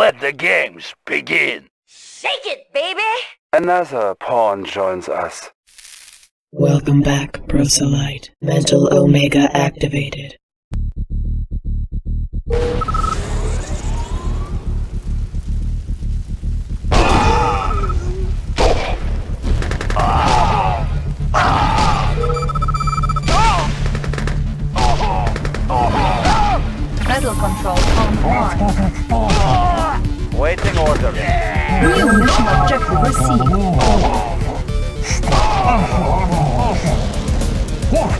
Let the games begin! Shake it, baby! Another pawn joins us. Welcome back, Proselyte. Mental Omega activated. Pedal control on 1. Waiting order. New mission objective received. Yes,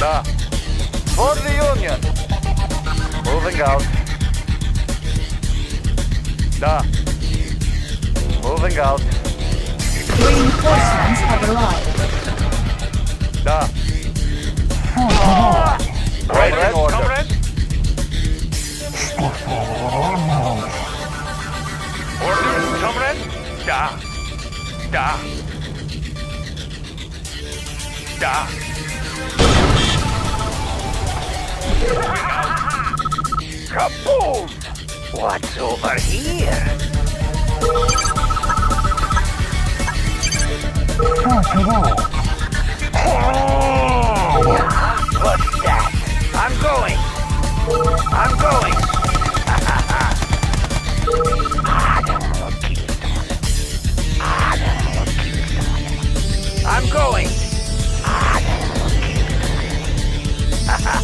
go! For the Union! Moving out. Da. Moving out. Reinforcements have arrived. Da. Right in order. Orders, comrade? Da. Da. Da. Kaboom! What's over here? What's that? I'm going! I'm going! What's over here?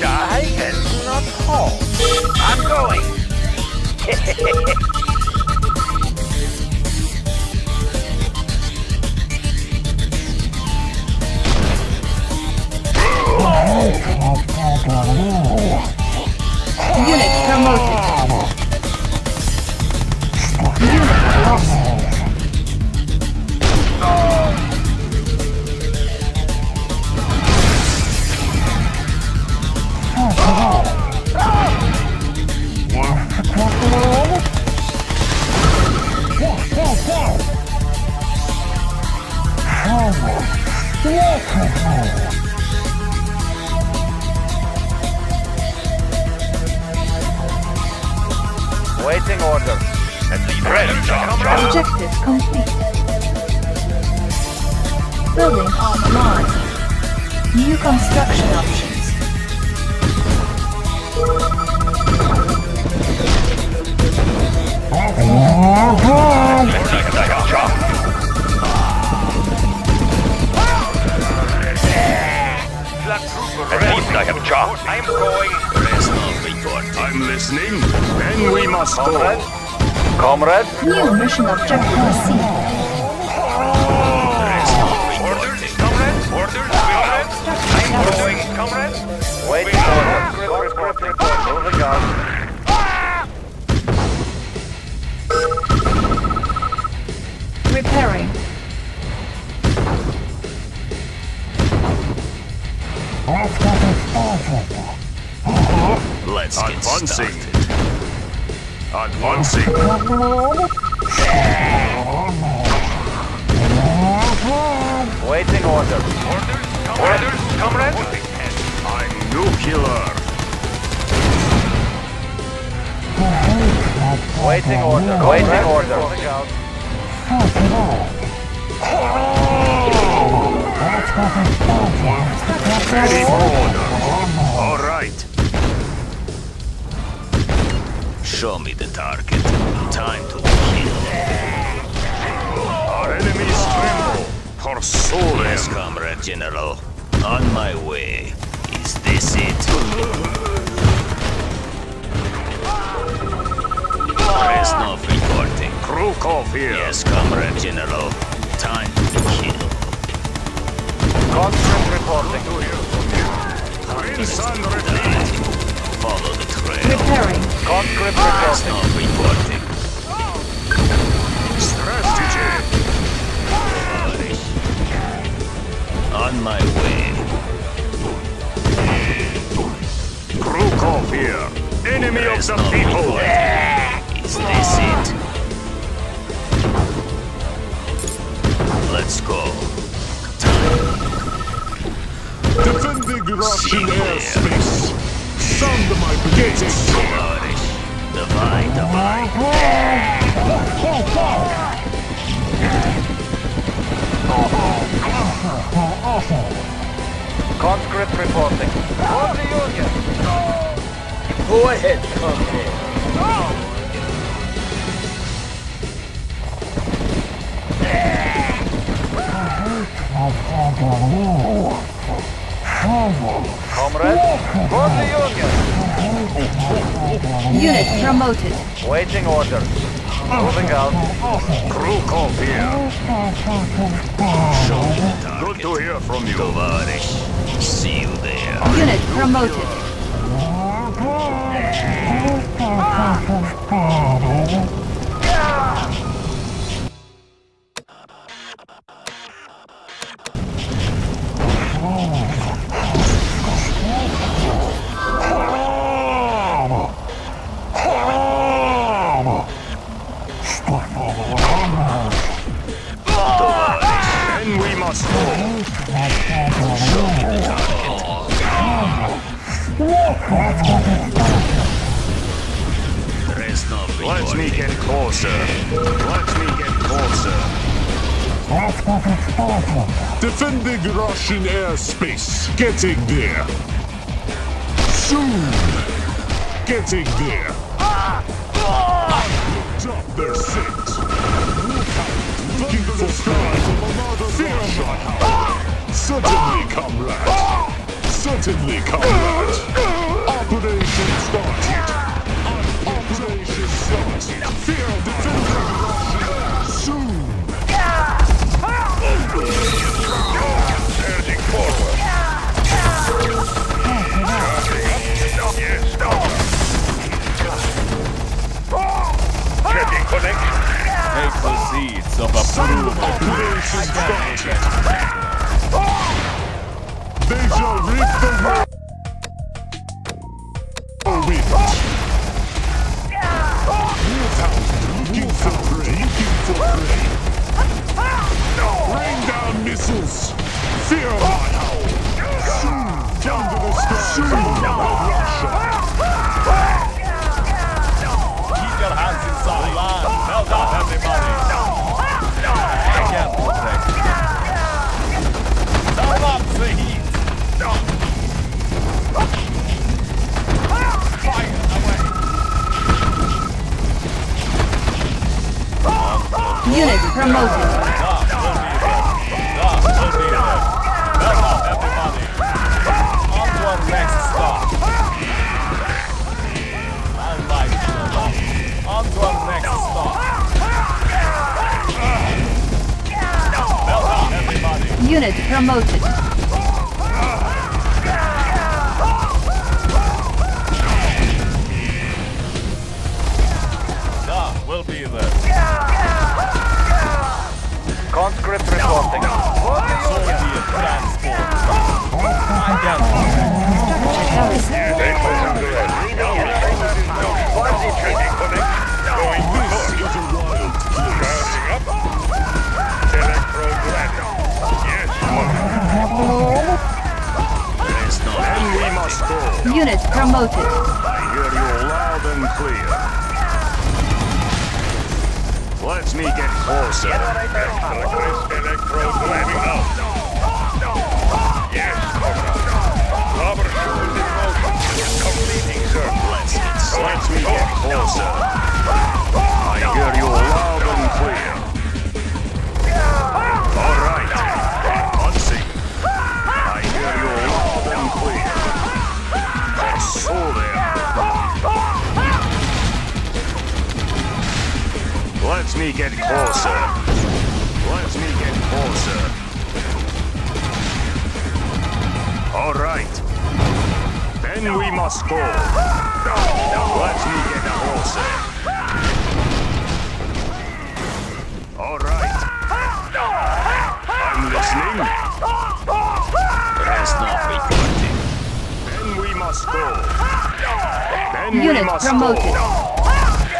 Die is not home. I'm going. Unit promoted. Unit lost. Waiting order. Objective complete. Building online. New construction options. I'm listening. Then we must go. Comrade? New mission objective received. Orders, comrade? Orders, comrade? I'm ordering, comrade? Wait for orders. Moving on. Repairing. Let's get started. Advancing. Waiting order. Orders, comrade. I'm nuclear. Waiting order. Ready for order. All right. Show me the target. Time to kill. Our enemies tremble. Pursue them. Yes, comrade general. On my way. Is this it? Back off here. Yes, Comrade General. Time to kill. Constant reporting. Instant repeat. Follow the trail. Repairing. Constant reporting. Strategy. On my way. Krukov here. Enemy There's of the no people. Report. Is this it? Let's go. Defending Russian airspace. Sound my brigades. Flourish. Divide, divide. Conscript reporting. For the Union. Go ahead, Conscript. Comrade, for the Union! Unit promoted. Waiting orders. Moving out. Krukov here. Good to hear from you. Tovarish. See you there. Unit promoted. Let me get closer. Let me get closer. Defending Russian airspace. Getting there. Soon. Getting there. Drop their six. Looking for strides of another Russian house. Certainly, comrade. Certainly, comrade. Operation started. Operation started. Fear defending Russia. Soon. Heading forward. Checking connection. Take the seeds of a brutal operation started. They shall reap the win. Looking for prey, looking for prey. Rain down missiles. Fear my howl. Soon, down to the sky. Soon, Russia. Keep your hands inside land. Melt out everybody. I can't protect you. Turn up the heat. Fire away. Unit promoted. On to our next stop. Unit promoted. Conscript reporting. Unit promoted. I hear you loud and clear. Let me get closer. Electro driving out. Yes, Robert. Completing circle. Let me get closer. I hear you loud and clear. All right. Unseen. I hear you loud and clear. That's all there. Let Let me get closer. Let me get closer. All right. Then we must go. Let me get closer. All right. I'm listening. That's not reporting. Then we must go. Then we must go.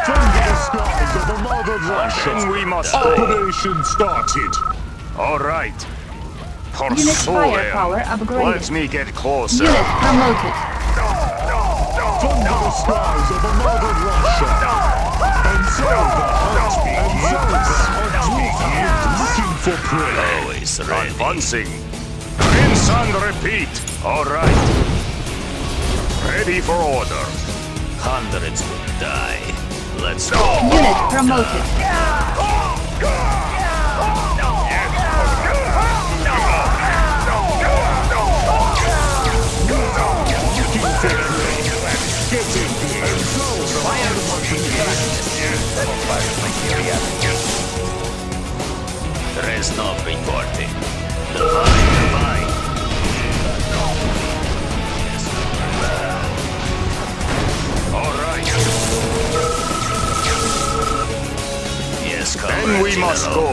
Then we must operation started. All right. Unit firepower upgraded. Let me get closer. Unit promoted. Thunder the skies of the northern Russia. And so the looking for prey. Always advancing. Rinse and repeat. All right. Ready for order. Hundreds will die. Let's go! Unit promoted. There is no reporting. Divine. All right. Then we must go.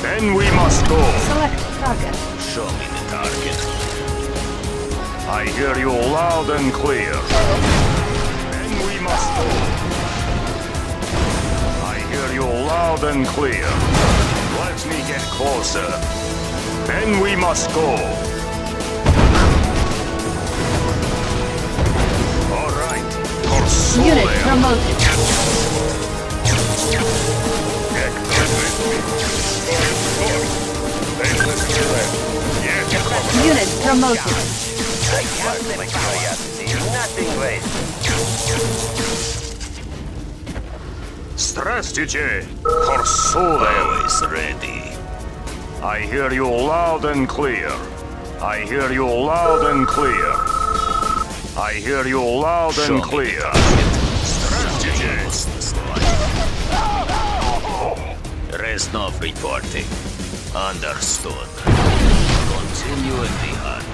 Then we must go. Select target. Show me the target. I hear you loud and clear. Then we must go. I hear you loud and clear. Let me get closer. Then we must go. All right. Unit promoted. Unit promoted. Strategy for Soviet is ready. I hear you loud and clear. I hear you loud and clear. I hear you loud and clear. Reznov reporting. Understood. Continue the hunt.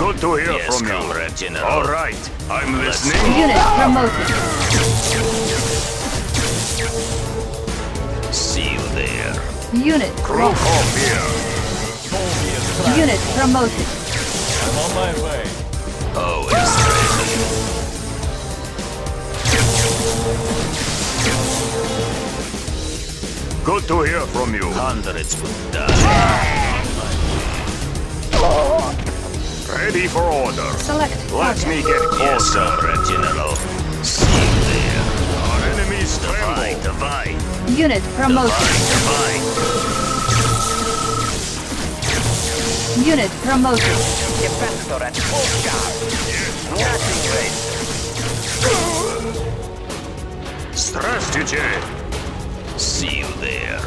Good to hear from you. Comrade General. All right, I'm listening. Unit promoted. See you there. Unit promoted. Unit promoted. I'm on my way. Oh, it's ready. Good to hear from you. Hundreds will die. Ready for order. Select. Let me get closer, yes, General. See you there. Our enemies divide, divide. Unit promoted. Divide, divide. Unit promoted. Defensor at full guard. Strategy. See you there.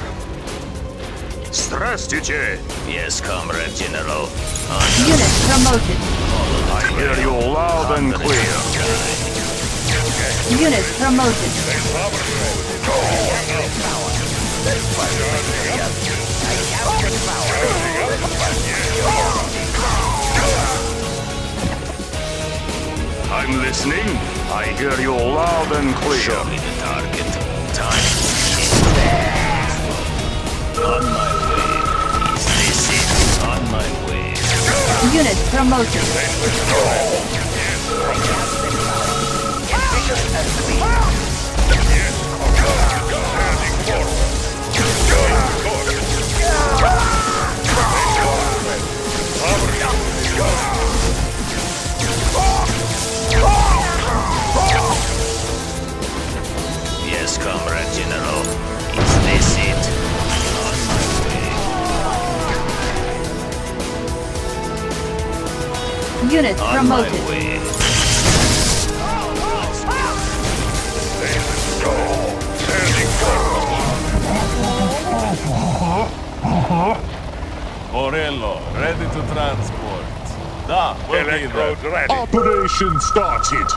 Strategy. Yes, Comrade General. Unit promoted. I hear you loud and clear. Unit promoted. I'm listening. I hear you loud and clear. Show me the target. Time. On my way. Is this it? On my way. Unit promoted. Yes, Comrade General. Is this it? Unit promoted. On my way. Morello, ready to transport. Da, we'll be there. Operation started.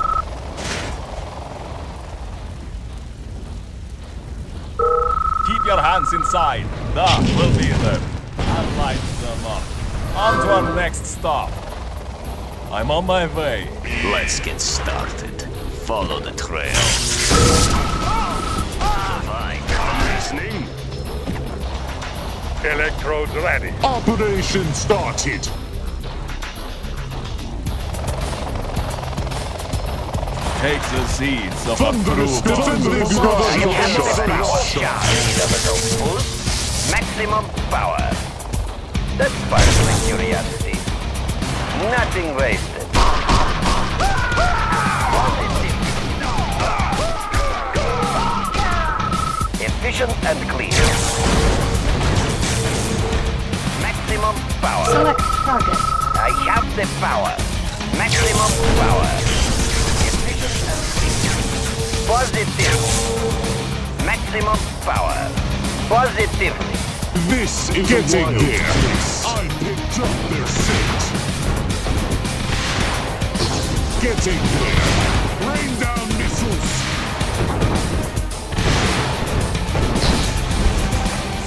Keep your hands inside. That will be them. And light them up. On to our next stop. I'm on my way. Let's get started. Follow the trail. Fine, listening. Electrodes ready. Operation started. Take the seeds of a maximum power. That sparkling curiosity. Nothing wasted. Efficient and clean. Maximum power. Select target. I have the power. Maximum power. Positive. Maximum power. Positively. This is getting here. I picked up their scent. Getting here. Rain down missiles.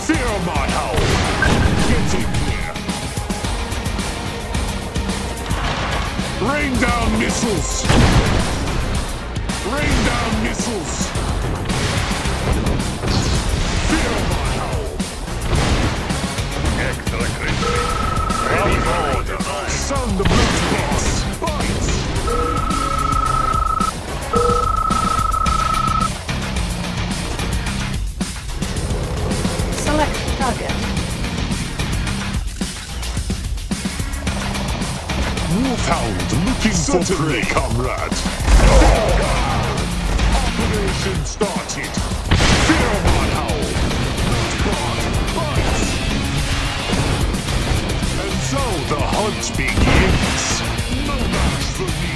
Fear my howl. Getting here. Rain down missiles. Rain down missiles! Fear my howl! Extra crispy! Ready for the night! Sound the blue boss! Bites! Select target. Wolfhound looking for prey, comrade! Oh. Operation started. Fear my howl. Bites. And so the hunt begins. No match for me.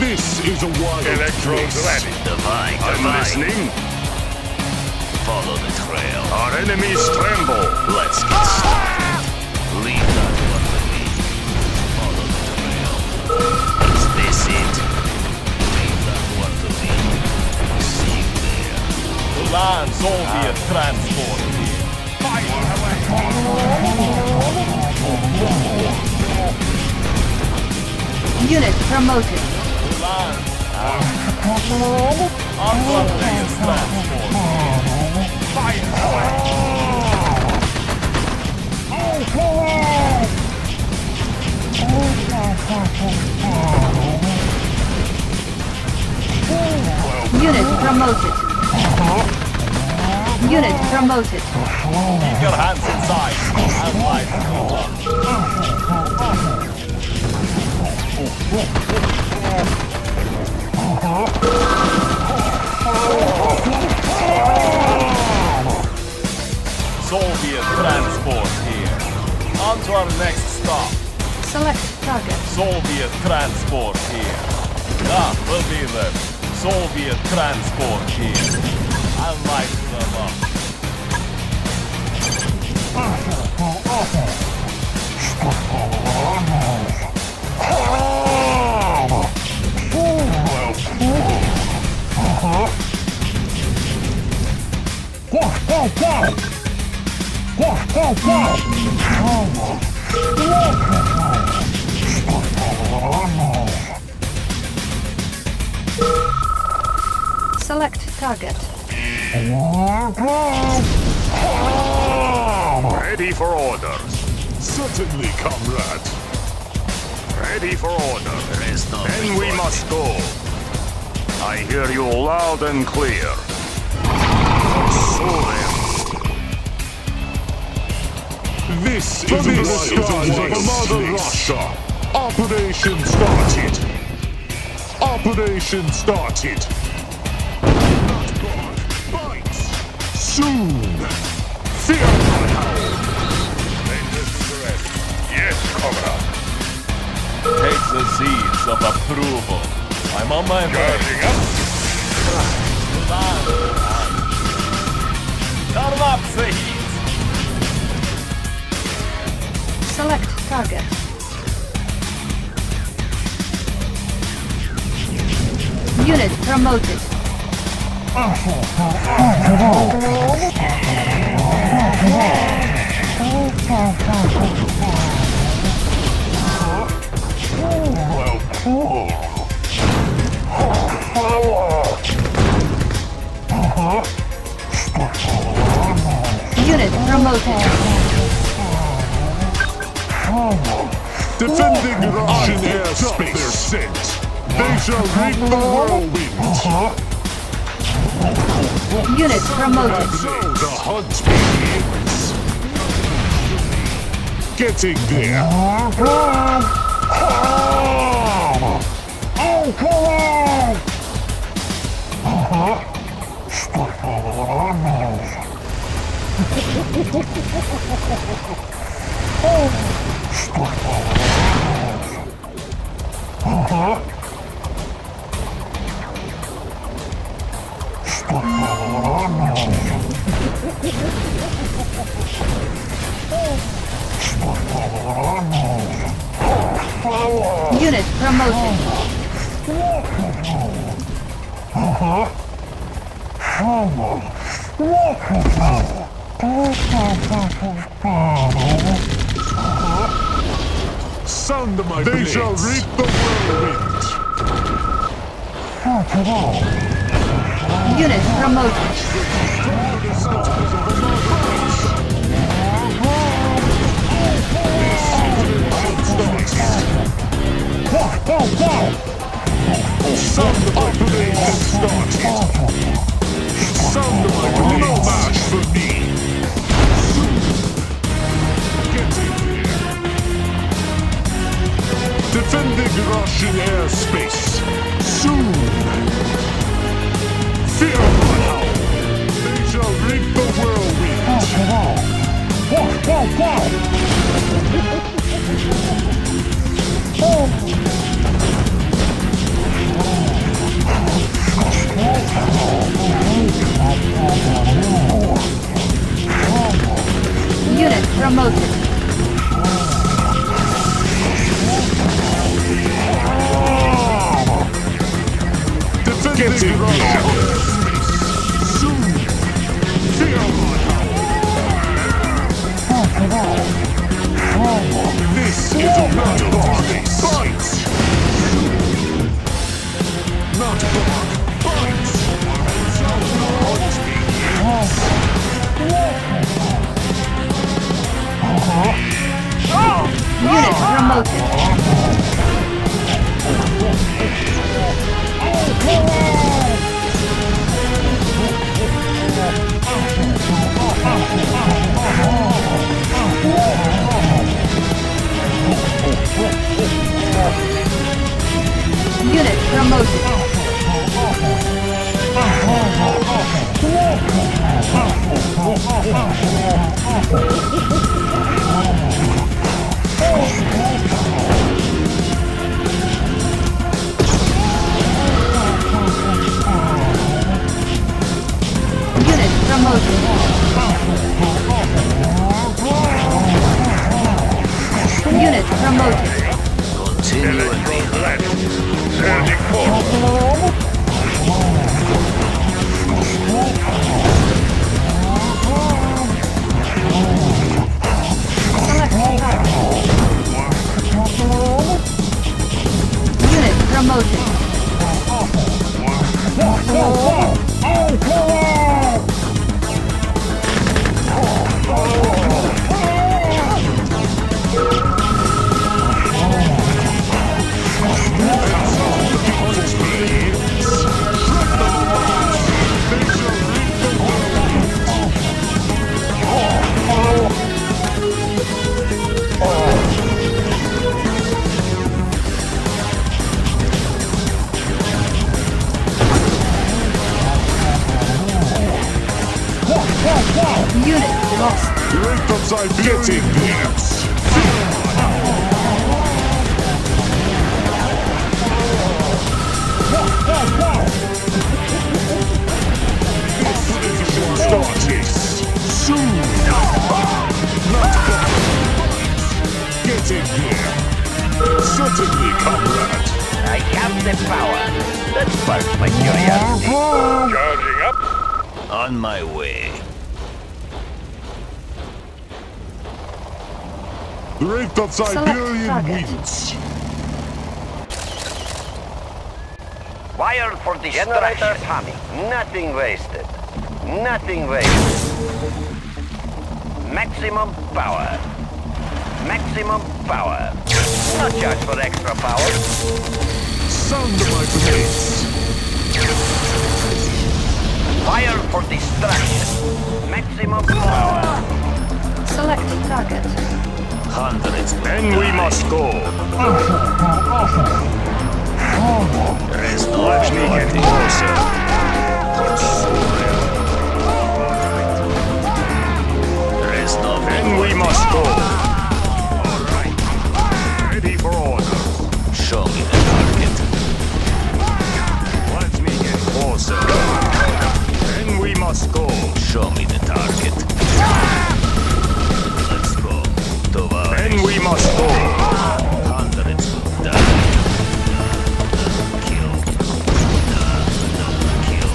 This is a wild electrodes ready. Divine. I'm listening. Follow the trail. Our enemies tremble. Let's get started. Leave that one with me. Follow the trail. Is this it? Leave that one to me. See you there. Land Soviet transport. Fire away. Unit promoted. Land. Unloading transport. Fire away. Unit promoted. Unit promoted. Keep your hands inside. And light cool. Soviet transport here. On to our next stop. Select target. Soviet transport here. That will be them. Soviet transport here. I'll light them up. Select target. Ready for orders. Certainly, comrade. Ready for orders. Then we must go. I hear you loud and clear. Pursue them. This is the Mother Russia. Operation started. Operation started. God bites. Soon. Fear my howl. Yes, comrade. Take the seeds of approval. I'm on my way. Turn up the heat. Select target. Unit promoted. Unit promoted. Defending Russian airspace. They shall reap the whirlwind. Unit promoted. The hunt begins. Getting there. Unit promoted. Sound my blades. They shall reap the whirlwind. Unit promoted. Sound my blades has started. Sound my blades. No match for me. Defending Russian airspace. Soon. Fear now. They shall reap the whirlwind. Unit promoted. Getting there. Soon. Fear on. This is a matter of fight. Not block. Fight. Unit promoted. Unit promoted. Unit promoted. Unit promoted. Getting there. Getting there. Certainly, comrade. I have the power. That sparks my curiosity. Charging up. On my way. The rate of Siberian winds. Wire for destruction. Humming. Nothing wasted. Nothing wasted. Maximum power. Maximum power. No charge for extra power. Sound of my blades. Fire for destruction. Maximum power. Selecting target. Hundreds. Then we must go. Rest watch me get closer. Rest of then we must go. Show me the target. Let me get closer. Then we must go. Show me the target. Let's go. Then we must go. Hundreds. Kill. Kill.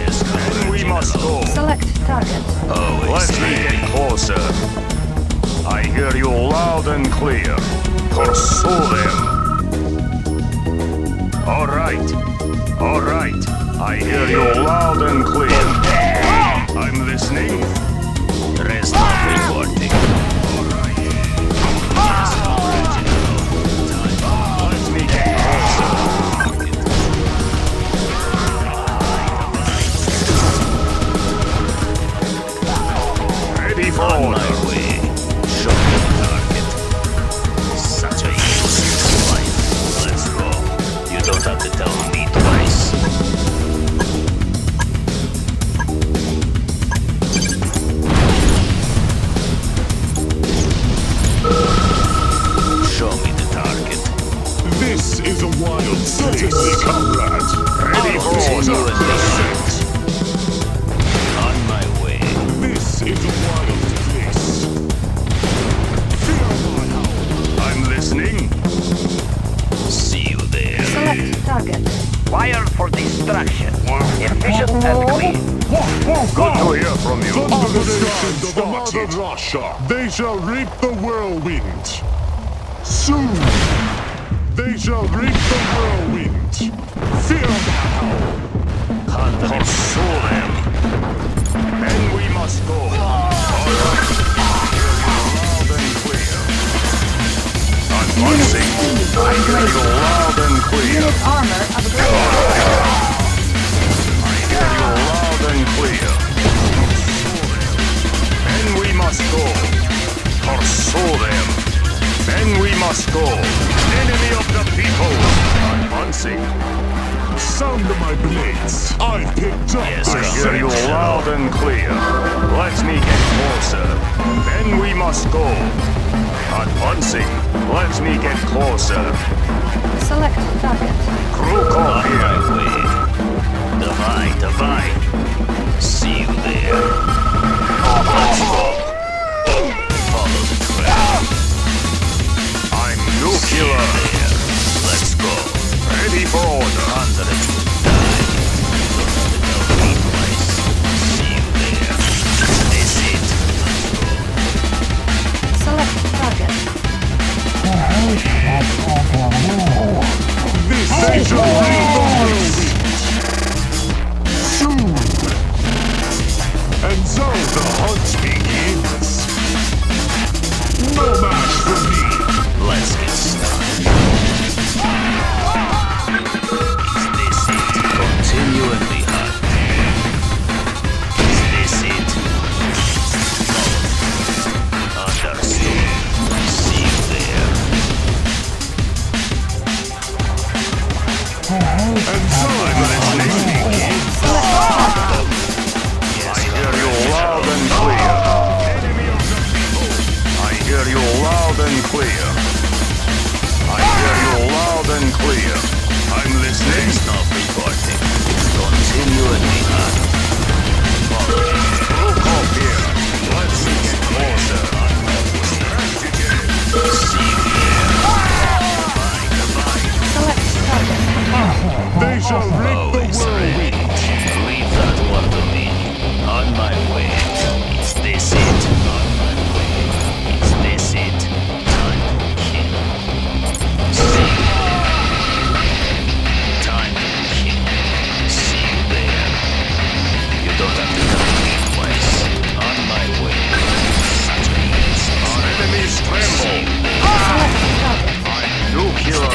Yes, then we must go. Select target. Oh, let me get closer. I hear you loud and clear. Pursue them. Alright, I hear you loud and clear. I'm listening. Rest of recording. Alright. Yes, original. Time. Let me get closer. Ready for on order. My way. Show me the target. Such a useless life. Let's go. You don't have to tell me. Is a wild city, comrade. Ready for order. On my way. This is a wild place. I'm listening. See you there. Select target. Wired for destruction. Efficient and clean. Good to hear from you. Domination of the mother Russia. They shall reap the whirlwind. Soon. They shall reap the whirlwind. Fear now. Pursue them. Then we must go. Alright. Loud and clear. I'm watching. I hear you loud and clear. Unit armor upgraded. I hear you loud and clear. Then we must go. Pursue them. Then we must go. Enemy of the people! Advancing. Sound of my blades. I've picked up. Yes, I hear you loud and clear. Let me get closer. Then we must go. Advancing. Let me get closer. Select target. Crew call here. Divide. See you there. Let's go. Follow the trail. Nuclear. Let's go. Ready for order. Under it will die. Don't place. See you there. That's it. Let's go. Select target. This station will be soon. And so the hunt begins. No match for me. Let's get started. This it. Continually hot. This it. Understood. See you there. And so I'm listening. I hear you loud and clear. I hear you loud and clear. Loud and clear. I'm listening. Stop reporting. Continually hot. Roll call here. Let's get closer. See here. Divide. scramble. I'm new hero.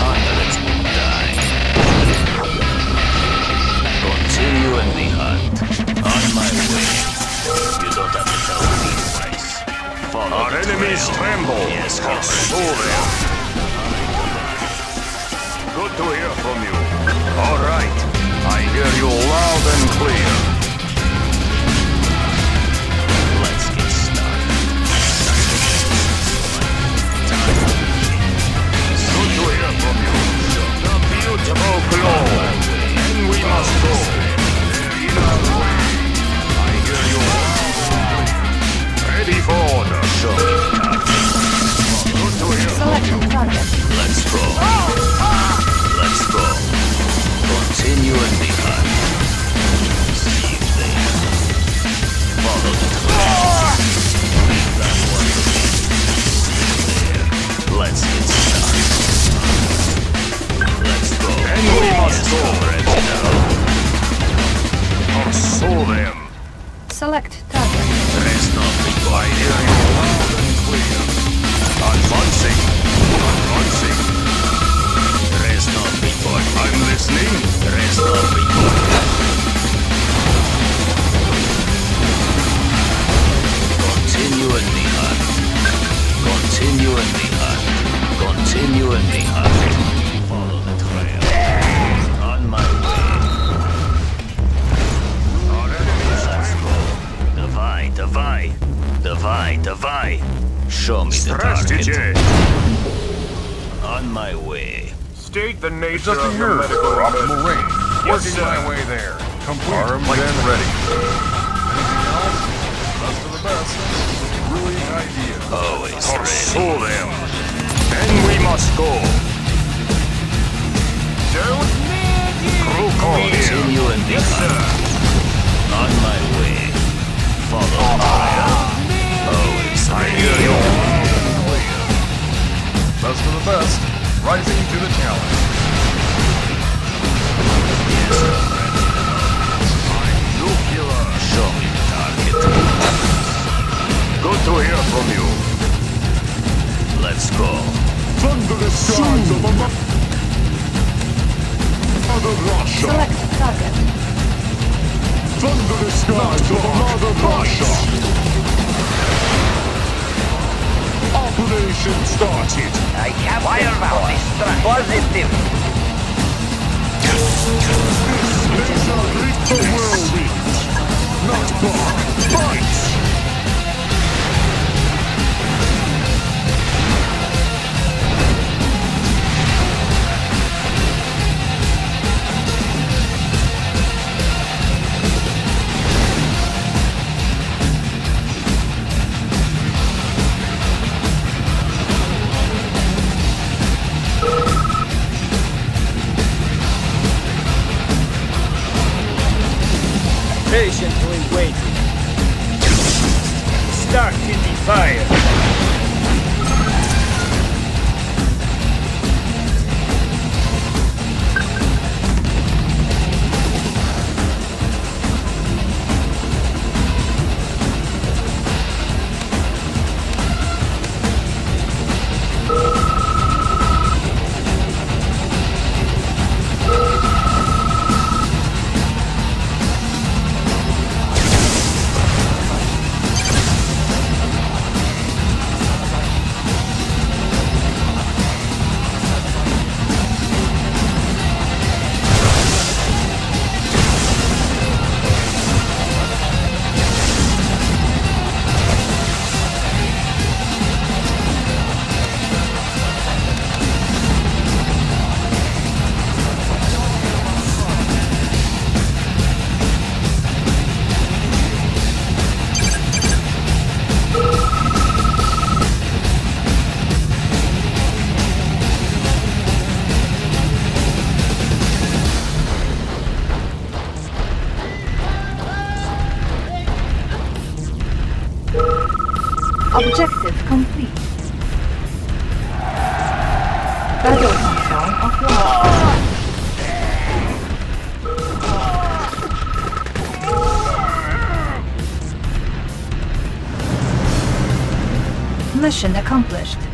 Hundreds will die. Continue in the hunt. On my way. You don't have to tell me twice. Follow our enemies scramble. Yes, comrade. Good to hear from you. All right. I hear you loud and clear. And we must go. I hear you. Ready for order. Good to hear. Let's go. Let's go. Continue and be kind. See you there. Follow the tracks. Leave that one. See you there. Let's get started. And we must go right now. I'll saw them. Select target. There is nothing quite here. Loud and clear. Advancing. Advancing. There is nothing but I'm listening. There is nothing but. Continue in the hunt. Continue in the hunt. Continue in the hunt. Давай, давай, давай. Show me the target. On my way. State the nature of your medical optimal range. Working my way there. Complete. Armed and ready. Anything else? Best of the best. Brilliant idea. Always ready. Them. Then we must go. Don't make it. Continue and be high. On my way. Follow the trail. Always ready. Best of the best, rising to the challenge. Yes, I'm nuclear. Show me the target. Good to hear from you. Let's go. Thunderous stars of a mother Russia. Select target. Thunderous skies of another Russia. Operation started. I have firepower. Positive. This laser hit the whirlwind. Not far. Fight! Patiently waiting. Start in the fire. Objective complete. Battle control offline. Mission accomplished.